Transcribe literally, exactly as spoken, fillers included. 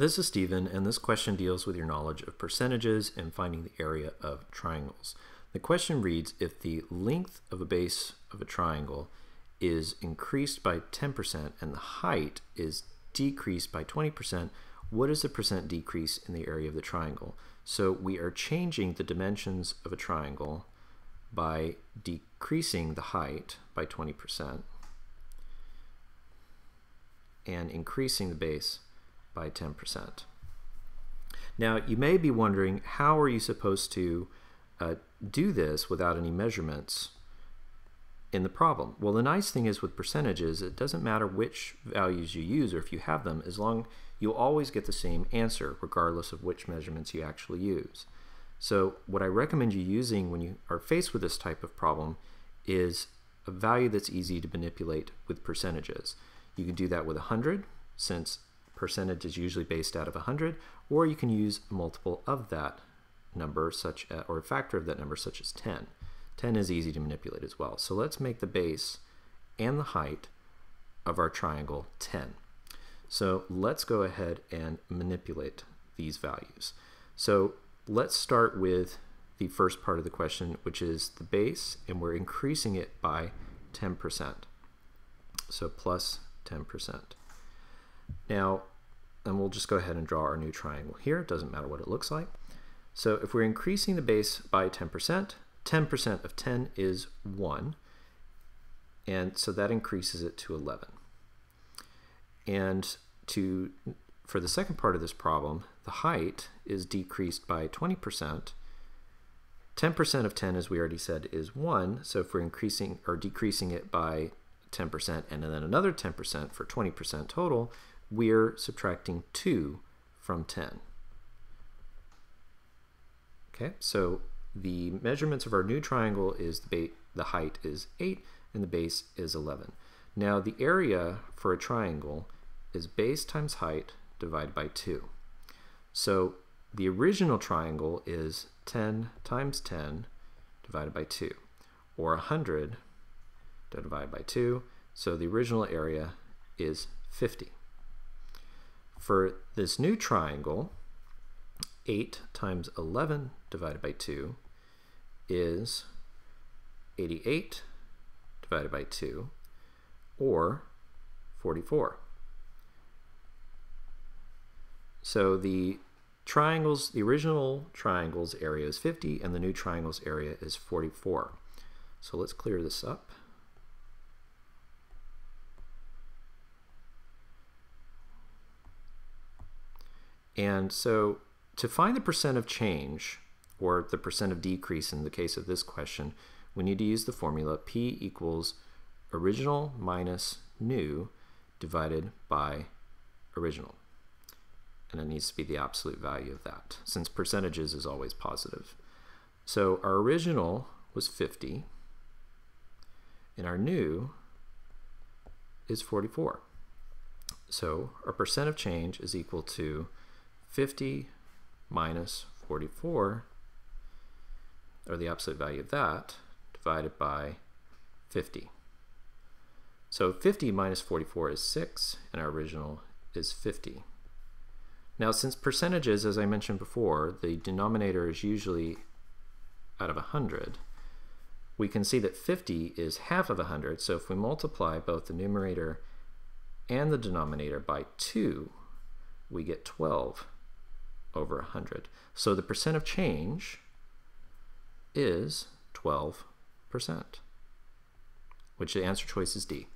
This is Stephen, and this question deals with your knowledge of percentages and finding the area of triangles. The question reads, if the length of a base of a triangle is increased by ten percent and the height is decreased by twenty percent, what is the percent decrease in the area of the triangle? So we are changing the dimensions of a triangle by decreasing the height by twenty percent and increasing the base by ten percent. Now, you may be wondering, how are you supposed to uh, do this without any measurements in the problem? Well, the nice thing is with percentages, it doesn't matter which values you use or if you have them, as long you'll always get the same answer regardless of which measurements you actually use. So what I recommend you using when you are faced with this type of problem is a value that's easy to manipulate with percentages. You can do that with one hundred, since percentage is usually based out of one hundred, or you can use a multiple of that number, such as, or a factor of that number, such as ten. ten is easy to manipulate as well. So let's make the base and the height of our triangle ten. So let's go ahead and manipulate these values. So let's start with the first part of the question, which is the base, and we're increasing it by ten percent. So plus ten percent. Now, and we'll just go ahead and draw our new triangle here. It doesn't matter what it looks like. So if we're increasing the base by ten percent, ten percent of ten is one. And so that increases it to eleven. And to, for the second part of this problem, the height is decreased by twenty percent. ten percent of ten, as we already said, is one. So if we're increasing or decreasing it by ten percent and then another ten percent for twenty percent total, we're subtracting two from ten. Okay, so the measurements of our new triangle is the, base, the height is eight and the base is eleven. Now the area for a triangle is base times height divided by two. So the original triangle is ten times ten divided by two, or one hundred divided by two. So the original area is fifty. For this new triangle, eight times eleven divided by two is eighty-eight divided by two, or forty-four. So the triangles, the original triangle's area is fifty, and the new triangle's area is forty-four. So let's clear this up. And so to find the percent of change, or the percent of decrease in the case of this question, we need to use the formula P equals original minus new divided by original. And it needs to be the absolute value of that, since percentages is always positive. So our original was fifty, and our new is forty-four. So our percent of change is equal to fifty minus forty-four, or the absolute value of that, divided by fifty. So fifty minus forty-four is six, and our original is fifty. Now, since percentages, as I mentioned before, the denominator is usually out of one hundred, we can see that fifty is half of one hundred, so if we multiply both the numerator and the denominator by two, we get twelve over one hundred. So the percent of change is twelve percent, which the answer choice is D.